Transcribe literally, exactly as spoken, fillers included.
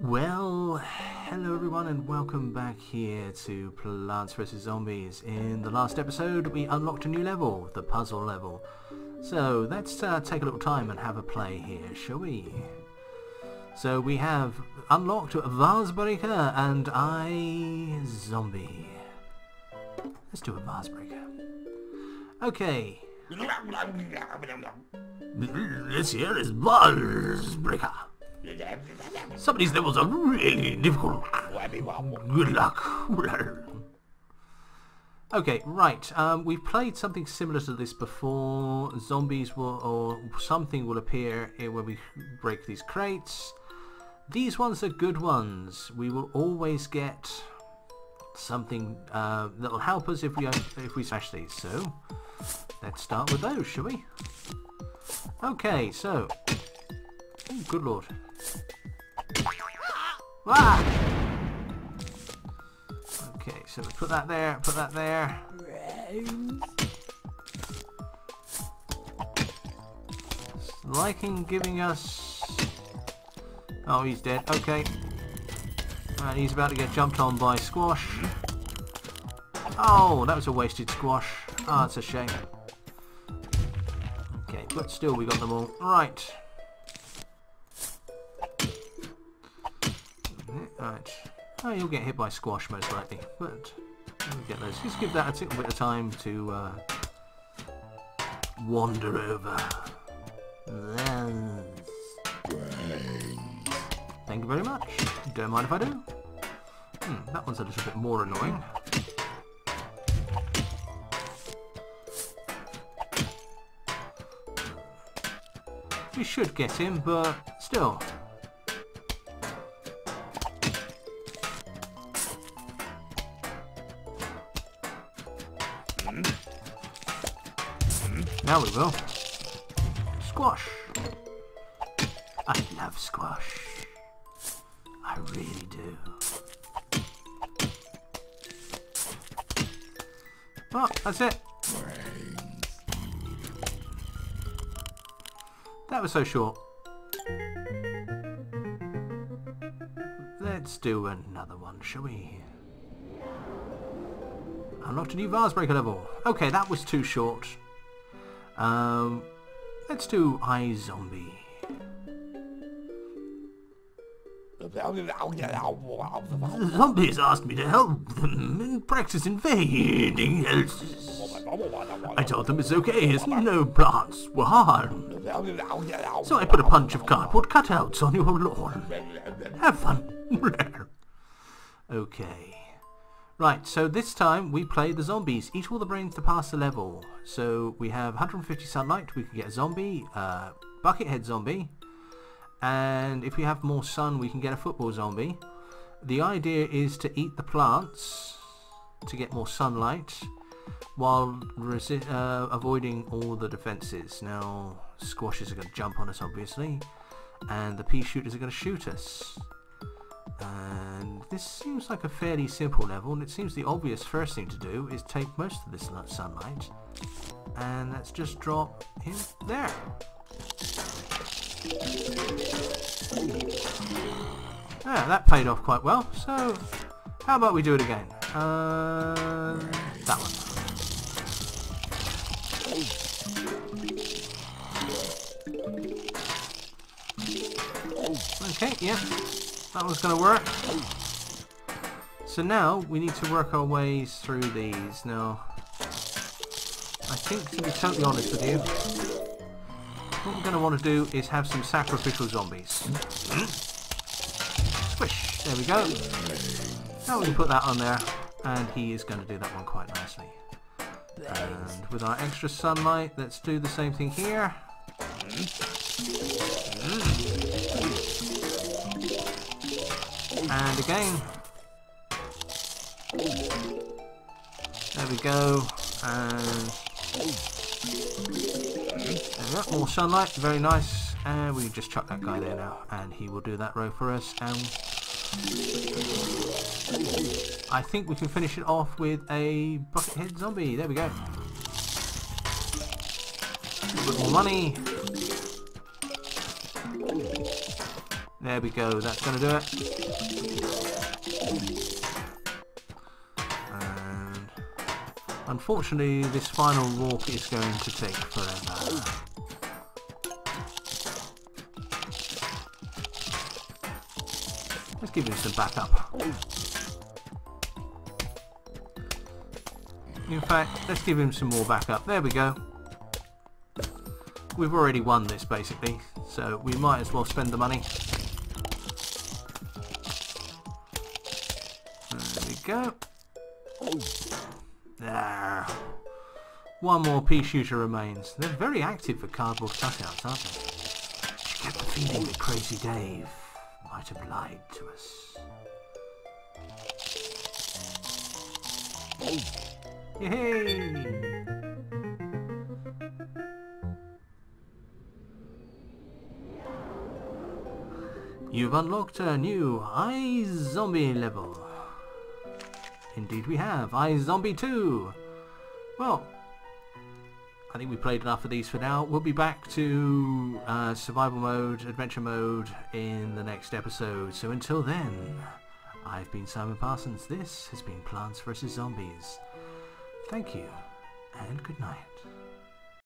Well, hello everyone and welcome back here to Plants versus. Zombies. In the last episode we unlocked a new level, the puzzle level. So let's uh, take a little time and have a play here, shall we? So we have unlocked Vasebreaker and I... Zombie. Let's do a Vasebreaker. Okay. This here is Vasebreaker. Some of these levels are really difficult. Good luck. Okay, right. Um, we've played something similar to this before. Zombies will, or something will appear when we break these crates. These ones are good ones. We will always get something uh, that will help us if we if we smash these. So let's start with those, shall we? Okay. So, ooh, good lord. Ah! Okay, so we put that there, put that there. It's liking giving us... Oh, he's dead, okay. And he's about to get jumped on by squash. Oh, that was a wasted squash. Ah, oh, it's a shame. Okay, but still we got them all. Right. Right. Oh, you'll get hit by squash most likely, but we'll get those. Just give that a little bit of time to uh, wander over. Thank you very much. Don't mind if I do. Hmm, that one's a little bit more annoying. We should get him, but still. Now we will. Squash. I love squash. I really do. Well, that's it. That was so short. Let's do another one, shall we? Unlocked a new Vasebreaker level. Okay, that was too short. Um, let's do I, Zombie. Zombies asked me to help them and practice invading houses. I told them it's okay, as no plants were harmed. So I put a bunch of cardboard cutouts on your lawn. Have fun. Okay. Right, so this time we play the zombies. Eat all the brains to pass the level. So we have one hundred fifty sunlight, we can get a zombie, uh, buckethead zombie, and if we have more sun we can get a football zombie. The idea is to eat the plants to get more sunlight while resi uh, avoiding all the defences. Now squashes are going to jump on us obviously, and the pea shooters are going to shoot us. And this seems like a fairly simple level, and it seems the obvious first thing to do is take most of this sunlight, and let's just drop him there. Yeah, that paid off quite well, so how about we do it again? Uh, that one. Okay, yeah. That one's going to work. So now we need to work our ways through these. Now, I think, to be totally honest with you, what we're going to want to do is have some sacrificial zombies. Squish! There we go. Now we can put that on there, and he is going to do that one quite nicely. And with our extra sunlight, let's do the same thing here. And again. There we go. And there we go. More sunlight. Very nice. And we just chuck that guy there now. And he will do that row for us. And I think we can finish it off with a buckethead zombie. There we go. A little bit more money. There we go, that's going to do it. And unfortunately, this final walk is going to take forever. Let's give it some backup. In fact, let's give him some more backup. There we go. We've already won this, basically, so we might as well spend the money. There we go. There. One more pea shooter remains. They're very active for cardboard cutouts, aren't they? She kept the feeling that Crazy Dave might have lied to us. Yay! You've unlocked a new iZombie level. Indeed we have. iZombie two. Well, I think we played enough of these for now. We'll be back to uh, survival mode, adventure mode in the next episode. So until then, I've been Simon Parsons. This has been Plants versus. Zombies. Thank you, and good night.